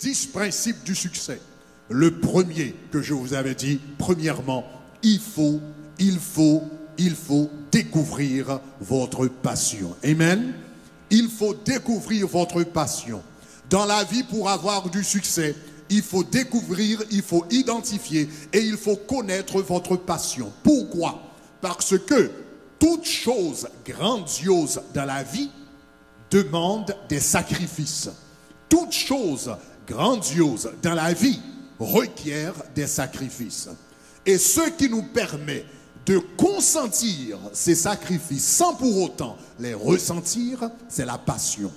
10 principes du succès. Le premier que je vous avais dit, premièrement, il faut découvrir votre passion. Amen. Il faut découvrir votre passion. Dans la vie, pour avoir du succès, il faut découvrir, il faut identifier et il faut connaître votre passion. Pourquoi? Parce que toute chose grandiose dans la vie demande des sacrifices. Toute chose grandiose dans la vie requiert des sacrifices. Et ce qui nous permet de consentir ces sacrifices sans pour autant les ressentir, c'est la passion.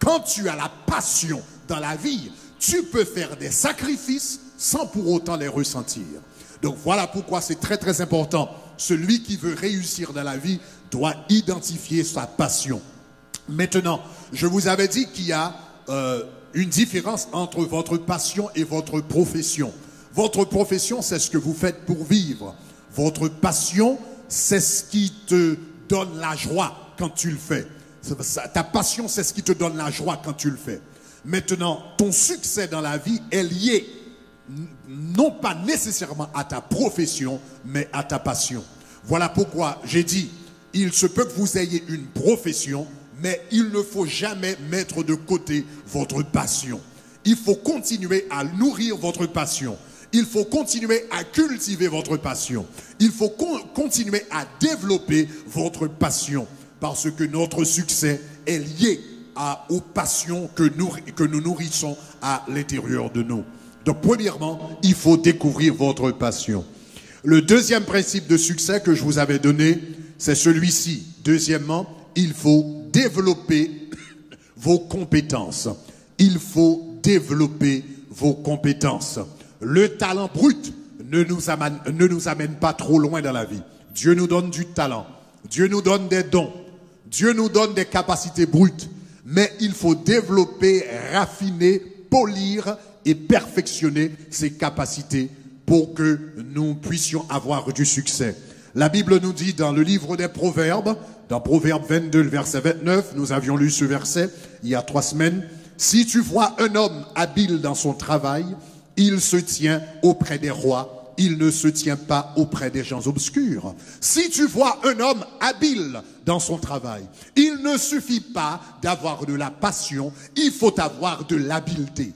Quand tu as la passion dans la vie, tu peux faire des sacrifices sans pour autant les ressentir. Donc voilà pourquoi c'est très très important. Celui qui veut réussir dans la vie doit identifier sa passion. Maintenant, je vous avais dit qu'il y a une différence entre votre passion et votre profession. Votre profession, c'est ce que vous faites pour vivre. Votre passion, c'est ce qui te donne la joie quand tu le fais. Ta passion, c'est ce qui te donne la joie quand tu le fais. Maintenant, ton succès dans la vie est lié non pas nécessairement à ta profession, mais à ta passion. Voilà pourquoi j'ai dit, il se peut que vous ayez une profession, mais il ne faut jamais mettre de côté votre passion. Il faut continuer à nourrir votre passion. Il faut continuer à cultiver votre passion. Il faut continuer à développer votre passion. Parce que notre succès est lié aux passions que nous nourrissons à l'intérieur de nous. Donc premièrement, il faut découvrir votre passion. Le deuxième principe de succès que je vous avais donné, c'est celui-ci. Deuxièmement, il faut développer vos compétences. Il faut développer vos compétences. Le talent brut ne nous amène pas trop loin dans la vie. Dieu nous donne du talent. Dieu nous donne des dons. Dieu nous donne des capacités brutes. Mais il faut développer, raffiner, polir et perfectionner ces capacités pour que nous puissions avoir du succès. La Bible nous dit dans le livre des Proverbes, dans Proverbes 22, le verset 29, nous avions lu ce verset il y a 3 semaines. « Si tu vois un homme habile dans son travail, il se tient auprès des rois, il ne se tient pas auprès des gens obscurs. » Si tu vois un homme habile dans son travail, il ne suffit pas d'avoir de la passion, il faut avoir de l'habileté.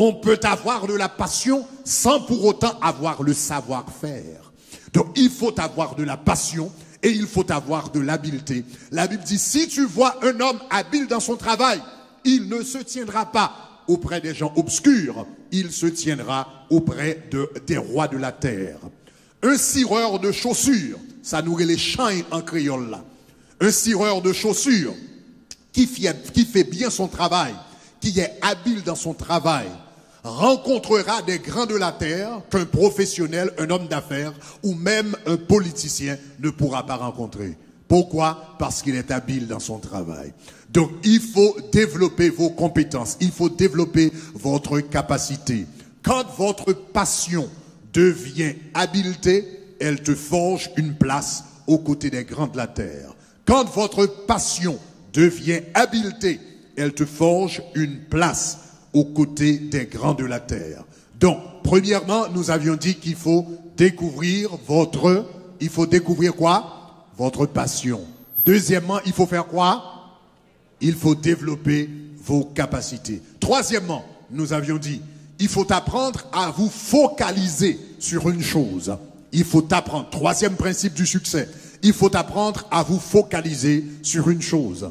On peut avoir de la passion sans pour autant avoir le savoir-faire. Donc il faut avoir de la passion et il faut avoir de l'habileté. La Bible dit, si tu vois un homme habile dans son travail, il ne se tiendra pas auprès des gens obscurs, il se tiendra auprès des rois de la terre. Un cireur de chaussures, ça nourrit les chiens en créole là. Un cireur de chaussures qui fait bien son travail, qui est habile dans son travail, rencontrera des grands de la terre qu'un professionnel, un homme d'affaires ou même un politicien ne pourra pas rencontrer. Pourquoi? Parce qu'il est habile dans son travail. Donc il faut développer vos compétences, il faut développer votre capacité. Quand votre passion devient habileté, elle te forge une place aux côtés des grands de la terre. Quand votre passion devient habileté, elle te forge une place aux côtés des grands de la terre. Donc, premièrement, nous avions dit qu'il faut découvrir votre... Il faut découvrir quoi? Votre passion. Deuxièmement, il faut faire quoi? Il faut développer vos capacités. Troisièmement, nous avions dit, il faut apprendre à vous focaliser sur une chose. Il faut apprendre. Troisième principe du succès. Il faut apprendre à vous focaliser sur une chose.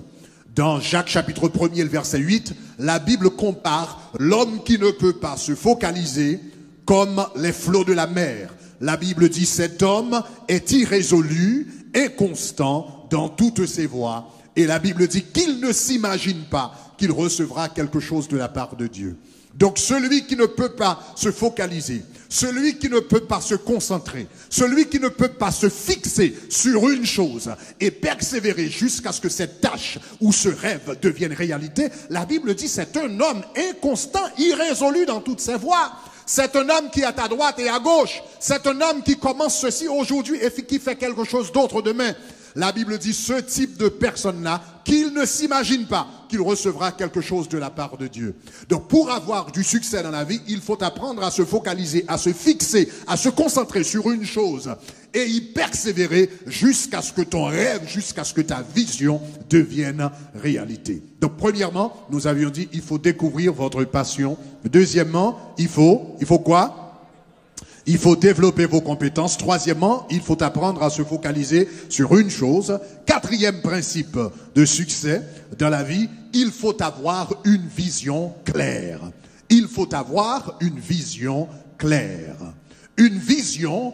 Dans Jacques chapitre 1er, le verset 8, la Bible compare l'homme qui ne peut pas se focaliser comme les flots de la mer. La Bible dit, cet homme est irrésolu, inconstant dans toutes ses voies. Et la Bible dit qu'il ne s'imagine pas qu'il recevra quelque chose de la part de Dieu. Donc celui qui ne peut pas se focaliser, celui qui ne peut pas se concentrer, celui qui ne peut pas se fixer sur une chose et persévérer jusqu'à ce que cette tâche ou ce rêve devienne réalité, la Bible dit c'est un homme inconstant, irrésolu dans toutes ses voies. C'est un homme qui est à droite et à gauche. C'est un homme qui commence ceci aujourd'hui et qui fait quelque chose d'autre demain. La Bible dit ce type de personne-là qu'il ne s'imagine pas qu'il recevra quelque chose de la part de Dieu. Donc pour avoir du succès dans la vie, il faut apprendre à se focaliser, à se fixer, à se concentrer sur une chose et y persévérer jusqu'à ce que ton rêve, jusqu'à ce que ta vision devienne réalité. Donc premièrement, nous avions dit, il faut découvrir votre passion. Deuxièmement, il faut quoi? Il faut développer vos compétences. Troisièmement, il faut apprendre à se focaliser sur une chose. Quatrième principe de succès dans la vie, il faut avoir une vision claire. Il faut avoir une vision claire. Une vision,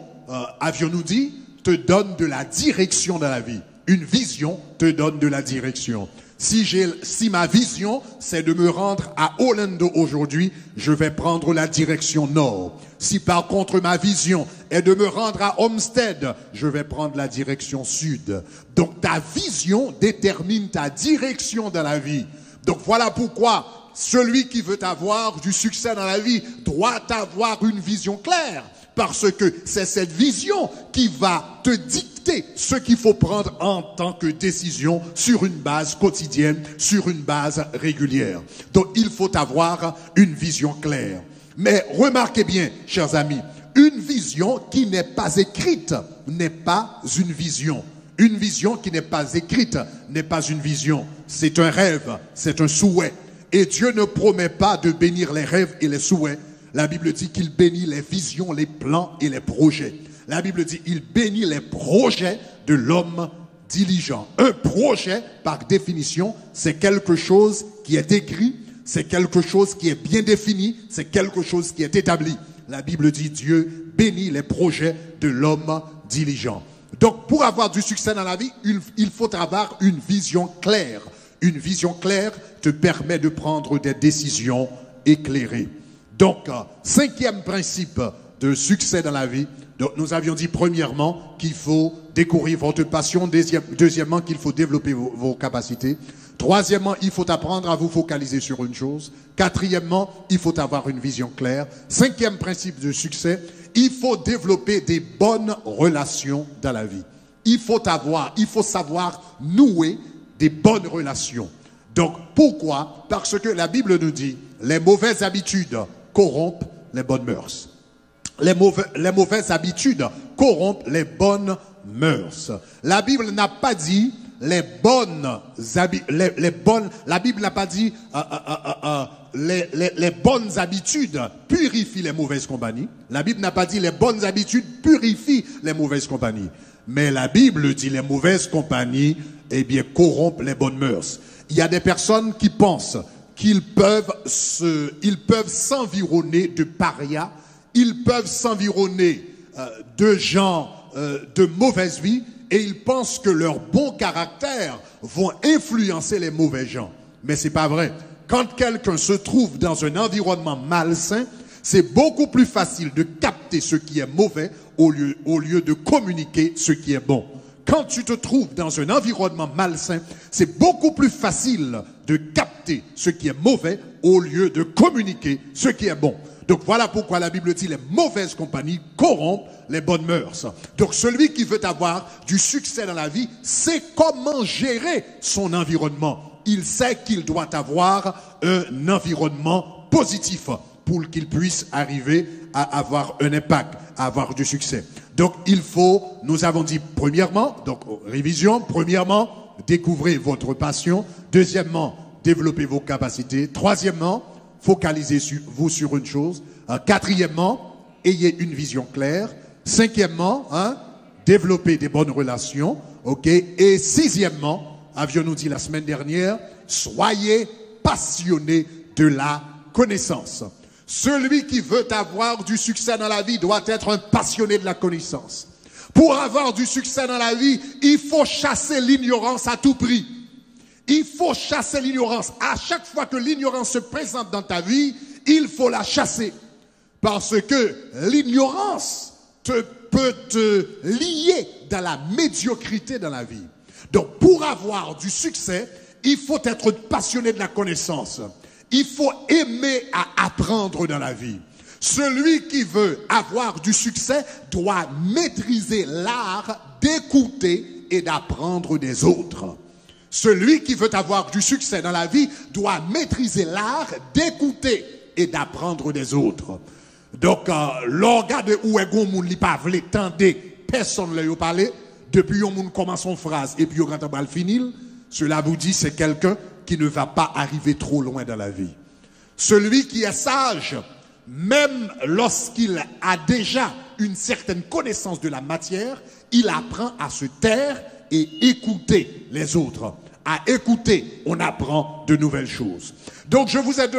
avions-nous dit, te donne de la direction dans la vie. Une vision te donne de la direction. Si ma vision, c'est de me rendre à Orlando aujourd'hui, je vais prendre la direction nord. Si par contre ma vision est de me rendre à Homestead, je vais prendre la direction sud. Donc ta vision détermine ta direction dans la vie. Donc voilà pourquoi celui qui veut avoir du succès dans la vie doit avoir une vision claire. Parce que c'est cette vision qui va te dicter ce qu'il faut prendre en tant que décision sur une base quotidienne, sur une base régulière. Donc il faut avoir une vision claire. Mais remarquez bien, chers amis, une vision qui n'est pas écrite n'est pas une vision. Une vision qui n'est pas écrite n'est pas une vision. C'est un rêve, c'est un souhait. Et Dieu ne promet pas de bénir les rêves et les souhaits. La Bible dit qu'il bénit les visions, les plans et les projets. La Bible dit qu'il bénit les projets de l'homme diligent. Un projet, par définition, c'est quelque chose qui est écrit, c'est quelque chose qui est bien défini, c'est quelque chose qui est établi. La Bible dit Dieu bénit les projets de l'homme diligent. Donc, pour avoir du succès dans la vie, il faut avoir une vision claire. Une vision claire te permet de prendre des décisions éclairées. Donc, cinquième principe de succès dans la vie, donc nous avions dit premièrement qu'il faut découvrir votre passion, deuxièmement qu'il faut développer vos capacités, troisièmement il faut apprendre à vous focaliser sur une chose, quatrièmement il faut avoir une vision claire, cinquième principe de succès, il faut développer des bonnes relations dans la vie. Il faut savoir nouer des bonnes relations. Donc pourquoi? Parce que la Bible nous dit les mauvaises habitudes corrompent les bonnes mœurs. Les mauvaises habitudes corrompent les bonnes mœurs. La Bible n'a pas dit les bonnes les bonnes habitudes purifient les mauvaises compagnies. La Bible n'a pas dit les bonnes habitudes purifient les mauvaises compagnies. Mais la Bible dit les mauvaises compagnies, eh bien, corrompent les bonnes mœurs. Il y a des personnes qui pensent qu'ils peuvent s'environner de parias. Ils peuvent s'environner de gens de mauvaise vie et ils pensent que leur bon caractère vont influencer les mauvais gens. Mais c'est pas vrai. Quand quelqu'un se trouve dans un environnement malsain, c'est beaucoup plus facile de capter ce qui est mauvais au lieu de communiquer ce qui est bon. Quand tu te trouves dans un environnement malsain, c'est beaucoup plus facile de capter ce qui est mauvais au lieu de communiquer ce qui est bon. Donc voilà pourquoi la Bible dit les mauvaises compagnies corrompent les bonnes mœurs. Donc celui qui veut avoir du succès dans la vie sait comment gérer son environnement. Il sait qu'il doit avoir un environnement positif pour qu'il puisse arriver à avoir un impact, à avoir du succès. Donc il faut, nous avons dit premièrement, donc révision, premièrement, découvrez votre passion. Deuxièmement, développez vos capacités. Troisièmement, focalisez-vous sur une chose. Quatrièmement, ayez une vision claire. Cinquièmement, développez des bonnes relations. Okay? Et sixièmement, avions-nous dit la semaine dernière, soyez passionnés de la connaissance. Celui qui veut avoir du succès dans la vie doit être un passionné de la connaissance. Pour avoir du succès dans la vie, il faut chasser l'ignorance à tout prix. Il faut chasser l'ignorance. À chaque fois que l'ignorance se présente dans ta vie, il faut la chasser. Parce que l'ignorance peut te lier dans la médiocrité dans la vie. Donc pour avoir du succès, il faut être passionné de la connaissance. Il faut aimer à apprendre dans la vie. Celui qui veut avoir du succès doit maîtriser l'art d'écouter et d'apprendre des autres. Celui qui veut avoir du succès dans la vie doit maîtriser l'art d'écouter et d'apprendre des autres. Donc, l'organe de où est Gomoun, il parle, tendez, personne ne lui parle. Depuis qu'on commence son phrase et puis on rentre le finil, cela vous dit c'est quelqu'un qui ne va pas arriver trop loin dans la vie. Celui qui est sage, même lorsqu'il a déjà une certaine connaissance de la matière, il apprend à se taire et écouter les autres. À écouter, on apprend de nouvelles choses. Donc je vous ai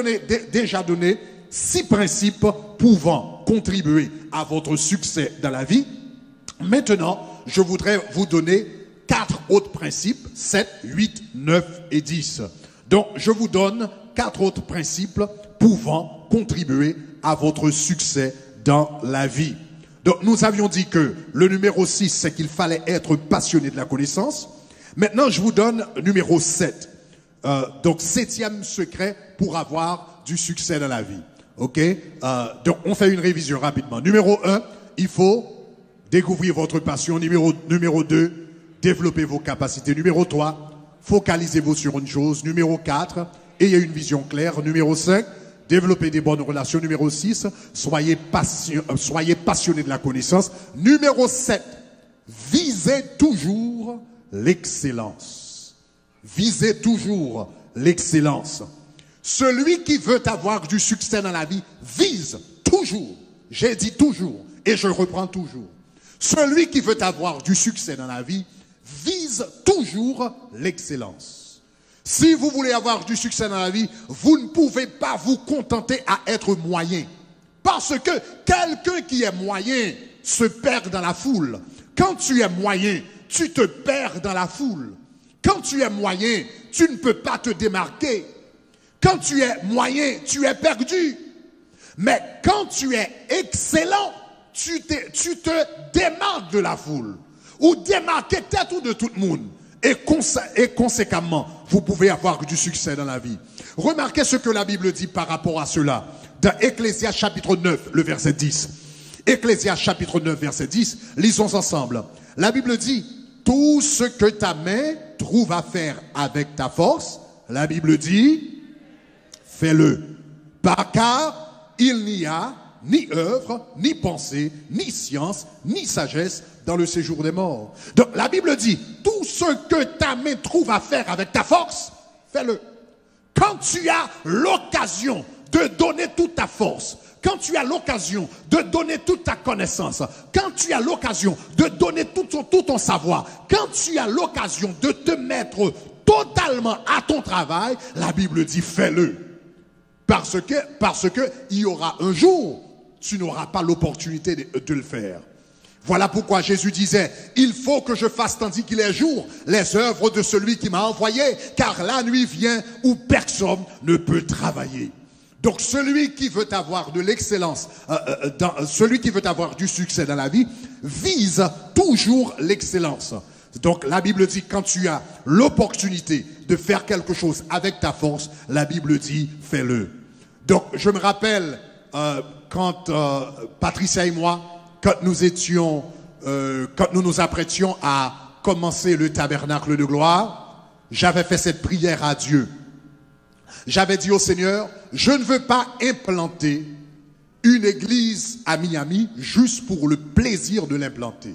déjà donné 6 principes pouvant contribuer à votre succès dans la vie. Maintenant, je voudrais vous donner 4 autres principes, 7, 8, 9 et 10. Donc je vous donne 4 autres principes pouvant contribuer à votre succès dans la vie. Donc nous avions dit que le numéro 6, c'est qu'il fallait être passionné de la connaissance. Maintenant, je vous donne numéro 7. Donc 7e secret pour avoir du succès dans la vie. OK? Donc on fait une révision rapidement. Numéro 1, il faut découvrir votre passion. Numéro 2, développer vos capacités. Numéro 3, focalisez-vous sur une chose. Numéro 4, ayez une vision claire. Numéro 5, développer des bonnes relations. Numéro 6, soyez passionné de la connaissance. Numéro 7, visez toujours l'excellence. Visez toujours l'excellence. Celui qui veut avoir du succès dans la vie vise toujours. J'ai dit toujours et je reprends toujours. Celui qui veut avoir du succès dans la vie vise toujours l'excellence. Si vous voulez avoir du succès dans la vie, vous ne pouvez pas vous contenter à être moyen. Parce que quelqu'un qui est moyen se perd dans la foule. Quand tu es moyen, tu te perds dans la foule. Quand tu es moyen, tu ne peux pas te démarquer. Quand tu es moyen, tu es perdu. Mais quand tu es excellent, tu te démarques de la foule. Ou démarquer tête ou de tout le monde. Et conséquemment, vous pouvez avoir du succès dans la vie. Remarquez ce que la Bible dit par rapport à cela. Dans Ecclésias chapitre 9, le verset 10. Ecclésias chapitre 9, verset 10, lisons ensemble. La Bible dit, tout ce que ta main trouve à faire avec ta force, la Bible dit, fais-le. Car il n'y a ni œuvre, ni pensée, ni science, ni sagesse dans le séjour des morts. Donc la Bible dit, tout ce que ta main trouve à faire avec ta force, fais-le. Quand tu as l'occasion de donner toute ta force, quand tu as l'occasion de donner toute ta connaissance, quand tu as l'occasion de donner tout ton savoir, quand tu as l'occasion de te mettre totalement à ton travail, la Bible dit, fais-le. Parce que il y aura un jour, tu n'auras pas l'opportunité de le faire. Voilà pourquoi Jésus disait, il faut que je fasse tandis qu'il est jour les œuvres de celui qui m'a envoyé, car la nuit vient où personne ne peut travailler. Donc celui qui veut avoir de l'excellence, celui qui veut avoir du succès dans la vie, vise toujours l'excellence. Donc la Bible dit, quand tu as l'opportunité de faire quelque chose avec ta force, la Bible dit, fais-le. Donc je me rappelle quand Patricia et moi, quand nous nous apprêtions à commencer le tabernacle de gloire, j'avais fait cette prière à Dieu. J'avais dit au Seigneur, je ne veux pas implanter une église à Miami juste pour le plaisir de l'implanter.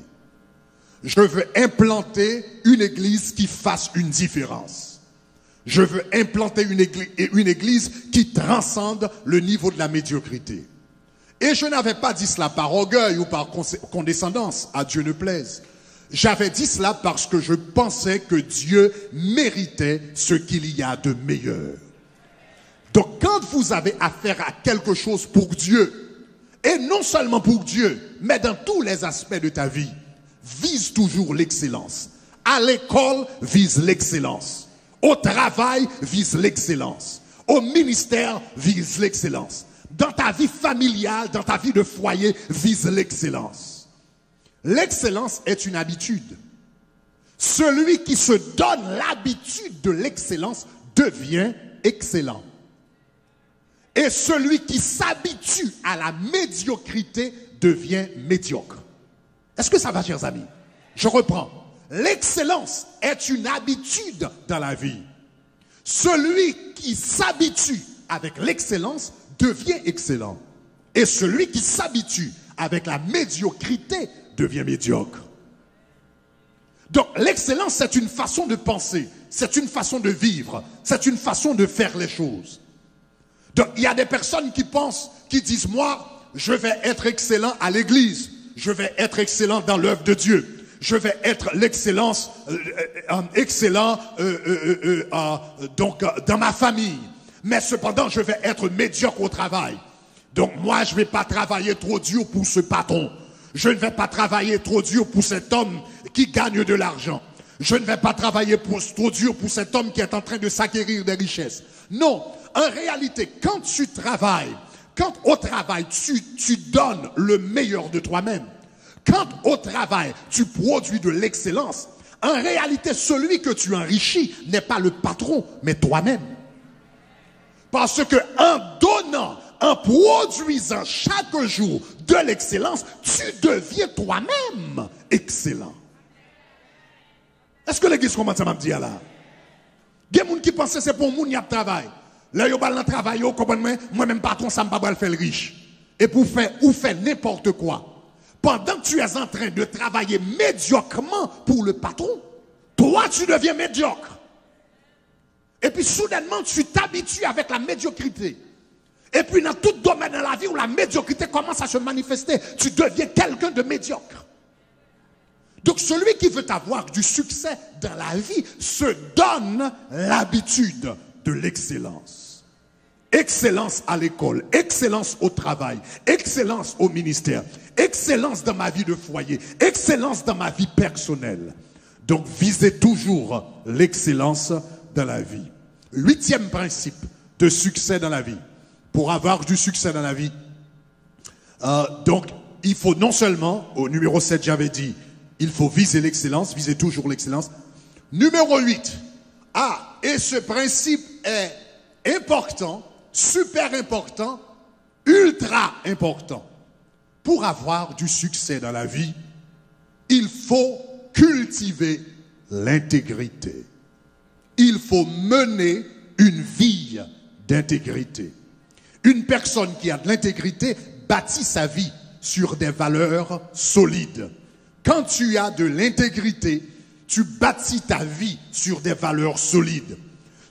Je veux implanter une église qui fasse une différence. Je veux implanter une église qui transcende le niveau de la médiocrité. Et je n'avais pas dit cela par orgueil ou par condescendance, à Dieu ne plaise. J'avais dit cela parce que je pensais que Dieu méritait ce qu'il y a de meilleur. Donc quand vous avez affaire à quelque chose pour Dieu, et non seulement pour Dieu, mais dans tous les aspects de ta vie, vise toujours l'excellence. À l'école, vise l'excellence. Au travail, vise l'excellence. Au ministère, vise l'excellence. Dans ta vie familiale, dans ta vie de foyer, vise l'excellence. L'excellence est une habitude. Celui qui se donne l'habitude de l'excellence devient excellent. Et celui qui s'habitue à la médiocrité devient médiocre. Est-ce que ça va, chers amis? Je reprends. L'excellence est une habitude dans la vie. Celui qui s'habitue avec l'excellence devient excellent. Et celui qui s'habitue avec la médiocrité devient médiocre. Donc l'excellence, c'est une façon de penser, c'est une façon de vivre, c'est une façon de faire les choses. Donc il y a des personnes qui pensent, qui disent, moi, je vais être excellent à l'église, je vais être excellent dans l'œuvre de Dieu. Je vais être l'excellence, dans ma famille. Mais cependant, je vais être médiocre au travail. Donc moi, je ne vais pas travailler trop dur pour ce patron. Je ne vais pas travailler trop dur pour cet homme qui gagne de l'argent. Je ne vais pas travailler trop dur pour cet homme qui est en train de s'acquérir des richesses. Non, en réalité, quand tu travailles, quand au travail, tu donnes le meilleur de toi-même. Quand au travail, tu produis de l'excellence, en réalité, celui que tu enrichis n'est pas le patron, mais toi-même. Parce que en donnant, en produisant chaque jour de l'excellence, tu deviens toi-même excellent. Est-ce que l'église commence à me dire là? Il y a des gens qui pensent que c'est pour les gens qui ont travail. Là, ils ont travail, moi-même, patron, ça ne va pas faire le riche. Et pour faire, ou faire n'importe quoi. Pendant que tu es en train de travailler médiocrement pour le patron, toi, tu deviens médiocre. Et puis, soudainement, tu t'habitues avec la médiocrité. Et puis, dans tout domaine de la vie où la médiocrité commence à se manifester, tu deviens quelqu'un de médiocre. Donc, celui qui veut avoir du succès dans la vie se donne l'habitude de l'excellence. Excellence à l'école, excellence au travail, excellence au ministère, excellence dans ma vie de foyer, excellence dans ma vie personnelle. Donc visez toujours l'excellence dans la vie. Huitième principe de succès dans la vie. Pour avoir du succès dans la vie, donc il faut non seulement, au numéro 7 j'avais dit, il faut viser l'excellence, viser toujours l'excellence. Numéro 8, et ce principe est important, super important, ultra important. Pour avoir du succès dans la vie, il faut cultiver l'intégrité. Il faut mener une vie d'intégrité. Une personne qui a de l'intégrité bâtit sa vie sur des valeurs solides. Quand tu as de l'intégrité, tu bâtis ta vie sur des valeurs solides.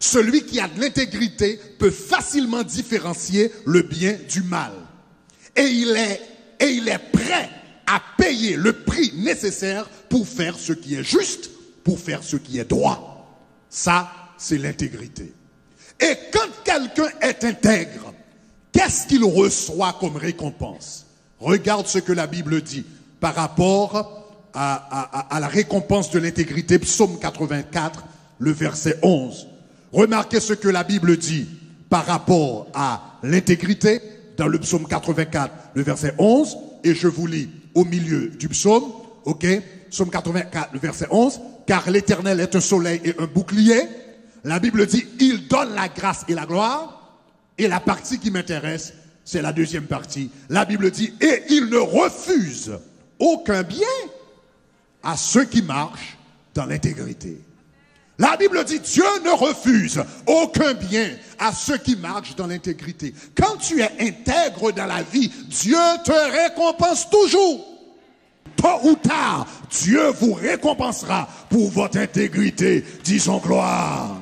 Celui qui a de l'intégrité peut facilement différencier le bien du mal. Et il est prêt à payer le prix nécessaire pour faire ce qui est juste, pour faire ce qui est droit. Ça, c'est l'intégrité. Et quand quelqu'un est intègre, qu'est-ce qu'il reçoit comme récompense? Regarde ce que la Bible dit par rapport à la récompense de l'intégrité. Psaume 84, le verset 11. Remarquez ce que la Bible dit par rapport à l'intégrité dans le psaume 84, le verset 11. Et je vous lis au milieu du psaume, ok? Psaume 84, le verset 11. Car l'Éternel est un soleil et un bouclier. La Bible dit, il donne la grâce et la gloire. Et la partie qui m'intéresse, c'est la deuxième partie. La Bible dit, et il ne refuse aucun bien à ceux qui marchent dans l'intégrité. La Bible dit, Dieu ne refuse aucun bien à ceux qui marchent dans l'intégrité. Quand tu es intègre dans la vie, Dieu te récompense toujours. Tôt ou tard, Dieu vous récompensera pour votre intégrité. Disons gloire.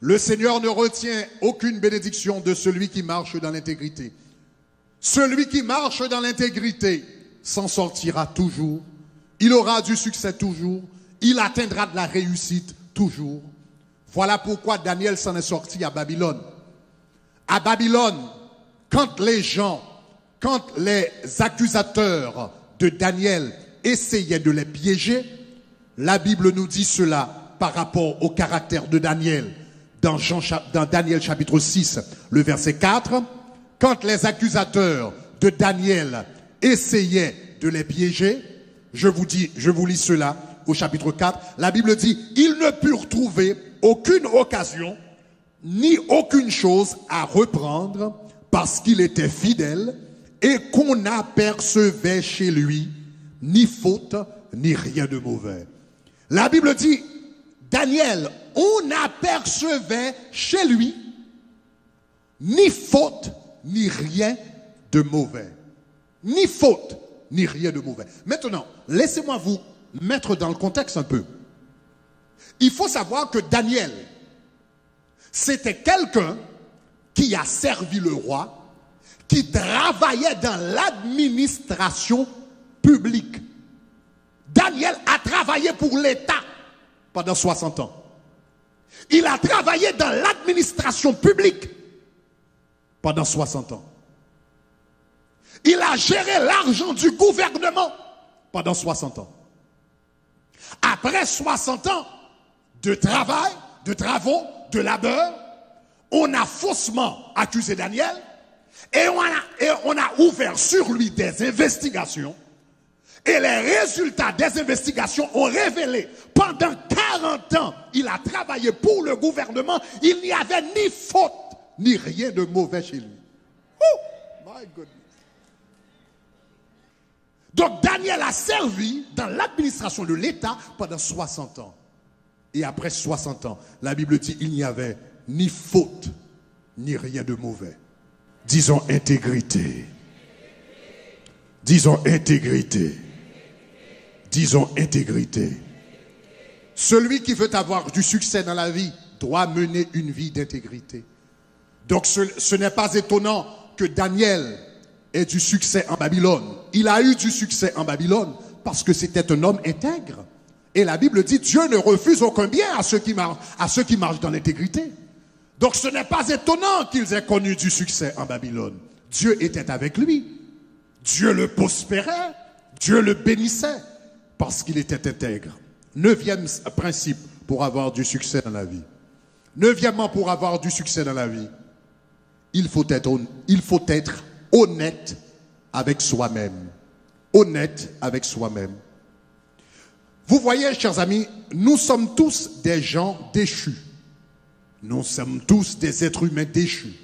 Le Seigneur ne retient aucune bénédiction de celui qui marche dans l'intégrité. Celui qui marche dans l'intégrité s'en sortira toujours. Il aura du succès toujours. Il atteindra de la réussite toujours. Voilà pourquoi Daniel s'en est sorti à Babylone. À Babylone, quand les accusateurs de Daniel essayaient de les piéger, la Bible nous dit cela par rapport au caractère de Daniel. Dans Daniel chapitre 6, le verset 4, quand les accusateurs de Daniel essayaient de les piéger, je vous lis cela. Au chapitre 4, la Bible dit, ils ne purent trouver aucune occasion, ni aucune chose à reprendre, parce qu'il était fidèle et qu'on n'apercevait chez lui ni faute, ni rien de mauvais. La Bible dit, Daniel, on n'apercevait chez lui ni faute, ni rien de mauvais. Ni faute, ni rien de mauvais. Maintenant, laissez-moi vous mettre dans le contexte un peu. Il faut savoir que Daniel, c'était quelqu'un qui a servi le roi, qui travaillait dans l'administration publique. Daniel a travaillé pour l'État pendant 60 ans. Il a travaillé dans l'administration publique pendant 60 ans. Il a géré l'argent du gouvernement pendant 60 ans. Après 60 ans de travail, de travaux, de labeur, on a faussement accusé Daniel et on a ouvert sur lui des investigations. Et les résultats des investigations ont révélé, pendant 40 ans, il a travaillé pour le gouvernement, il n'y avait ni faute, ni rien de mauvais chez lui. Oh, my goodness. Donc Daniel a servi dans l'administration de l'État pendant 60 ans. Et après 60 ans, la Bible dit qu'il n'y avait ni faute, ni rien de mauvais. Disons intégrité. Disons intégrité. Disons intégrité. Celui qui veut avoir du succès dans la vie doit mener une vie d'intégrité. Donc ce n'est pas étonnant que Daniel ait du succès en Babylone. Il a eu du succès en Babylone parce que c'était un homme intègre. Et la Bible dit, Dieu ne refuse aucun bien à ceux qui marchent dans l'intégrité. Donc ce n'est pas étonnant qu'ils aient connu du succès en Babylone. Dieu était avec lui. Dieu le prospérait. Dieu le bénissait parce qu'il était intègre. 9e principe pour avoir du succès dans la vie. 9e, pour avoir du succès dans la vie, il faut être honnête avec soi-même. Honnête avec soi-même. Vous voyez, chers amis, nous sommes tous des gens déchus. Nous sommes tous des êtres humains déchus.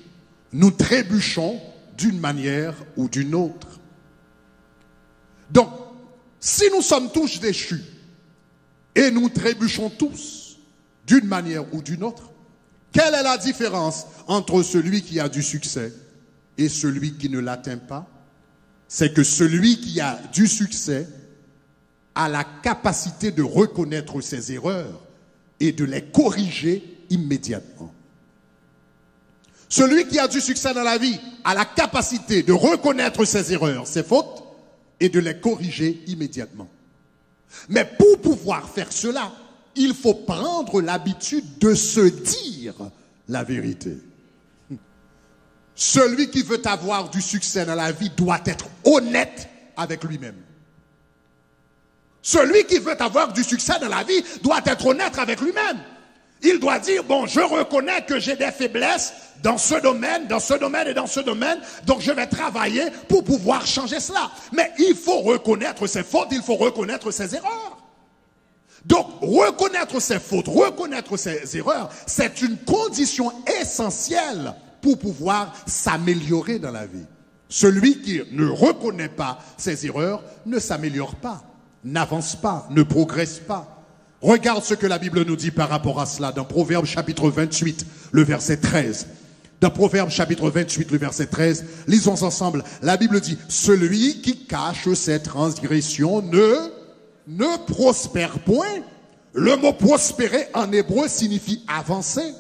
Nous trébuchons d'une manière ou d'une autre. Donc, si nous sommes tous déchus, et nous trébuchons tous d'une manière ou d'une autre, quelle est la différence entre celui qui a du succès et celui qui ne l'atteint pas? C'est que celui qui a du succès a la capacité de reconnaître ses erreurs et de les corriger immédiatement. Celui qui a du succès dans la vie a la capacité de reconnaître ses erreurs, ses fautes, et de les corriger immédiatement. Mais pour pouvoir faire cela, il faut prendre l'habitude de se dire la vérité. Celui qui veut avoir du succès dans la vie doit être honnête avec lui-même. Celui qui veut avoir du succès dans la vie doit être honnête avec lui-même. Il doit dire, bon, je reconnais que j'ai des faiblesses dans ce domaine et dans ce domaine, donc je vais travailler pour pouvoir changer cela. Mais il faut reconnaître ses fautes, il faut reconnaître ses erreurs. Donc, reconnaître ses fautes, reconnaître ses erreurs, c'est une condition essentielle pour pouvoir s'améliorer dans la vie. Celui qui ne reconnaît pas ses erreurs ne s'améliore pas, n'avance pas, ne progresse pas. Regarde ce que la Bible nous dit par rapport à cela dans Proverbe chapitre 28, le verset 13. Dans Proverbe chapitre 28, le verset 13, lisons ensemble. La Bible dit, « Celui qui cache ses transgressions ne prospère point. » Le mot « prospérer » en hébreu signifie « avancer ».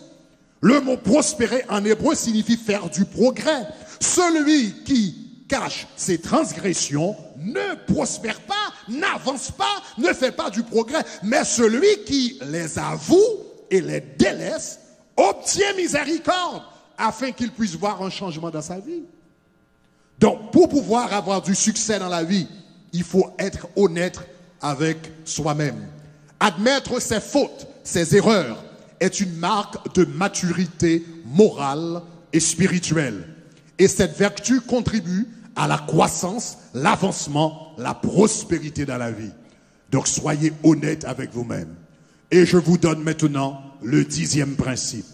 Le mot « prospérer » en hébreu signifie « faire du progrès ». Celui qui cache ses transgressions ne prospère pas, n'avance pas, ne fait pas du progrès. Mais celui qui les avoue et les délaisse obtient miséricorde afin qu'il puisse voir un changement dans sa vie. Donc, pour pouvoir avoir du succès dans la vie, il faut être honnête avec soi-même. Admettre ses fautes, ses erreurs, est une marque de maturité morale et spirituelle. Et cette vertu contribue à la croissance, l'avancement, la prospérité dans la vie. Donc soyez honnête avec vous-même. Et je vous donne maintenant le 10e principe.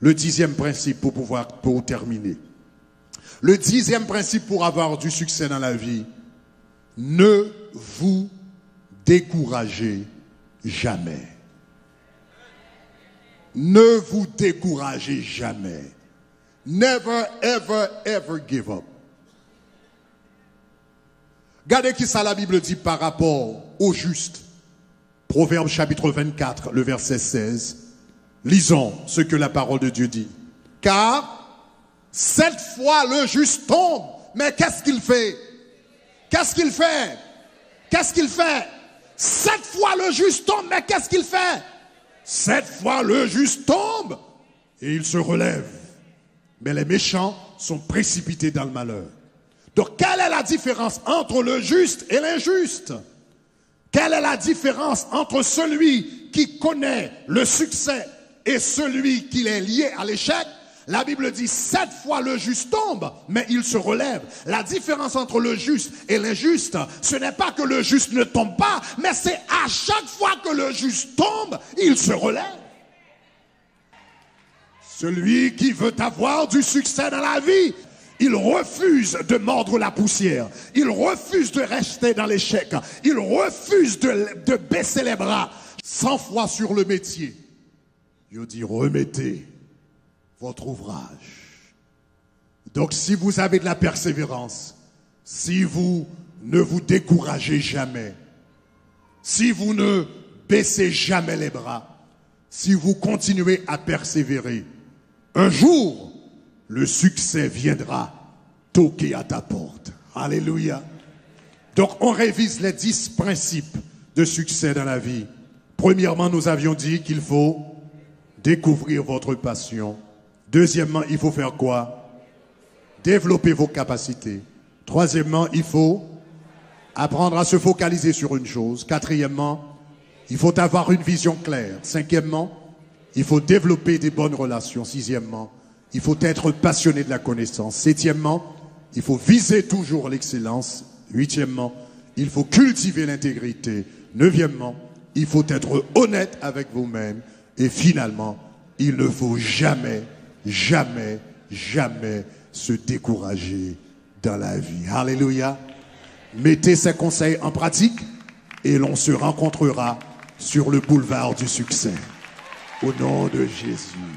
Le 10e principe pour terminer. Le 10e principe pour avoir du succès dans la vie. Ne vous découragez jamais. Ne vous découragez jamais. Never, ever, ever give up. Regardez qui ça la Bible dit par rapport au juste. Proverbe chapitre 24, le verset 16. Lisons ce que la parole de Dieu dit. Car cette fois le juste tombe. Mais qu'est-ce qu'il fait? Qu'est-ce qu'il fait? Qu'est-ce qu'il fait? Cette fois le juste tombe. Mais qu'est-ce qu'il fait? Cette fois le juste tombe et il se relève. Mais les méchants sont précipités dans le malheur. Donc quelle est la différence entre le juste et l'injuste? Quelle est la différence entre celui qui connaît le succès et celui qui est lié à l'échec? La Bible dit, sept fois le juste tombe, mais il se relève. La différence entre le juste et l'injuste, ce n'est pas que le juste ne tombe pas, mais c'est à chaque fois que le juste tombe, il se relève. Celui qui veut avoir du succès dans la vie, il refuse de mordre la poussière. Il refuse de rester dans l'échec. Il refuse de baisser les bras. 100 fois sur le métier, il dit remettez votre ouvrage. Donc si vous avez de la persévérance, si vous ne vous découragez jamais, si vous ne baissez jamais les bras, si vous continuez à persévérer, un jour, le succès viendra toquer à ta porte. Alléluia. Donc, on révise les 10 principes de succès dans la vie. Premièrement, nous avions dit qu'il faut découvrir votre passion. Deuxièmement, il faut faire quoi? Développer vos capacités. Troisièmement, il faut apprendre à se focaliser sur une chose. Quatrièmement, il faut avoir une vision claire. Cinquièmement, il faut développer des bonnes relations. Sixièmement, il faut être passionné de la connaissance. Septièmement, il faut viser toujours l'excellence. Huitièmement, il faut cultiver l'intégrité. Neuvièmement, il faut être honnête avec vous-même. Et finalement, il ne faut jamais, jamais, jamais se décourager dans la vie. Alléluia. Mettez ces conseils en pratique et l'on se rencontrera sur le boulevard du succès. Au nom de Jésus.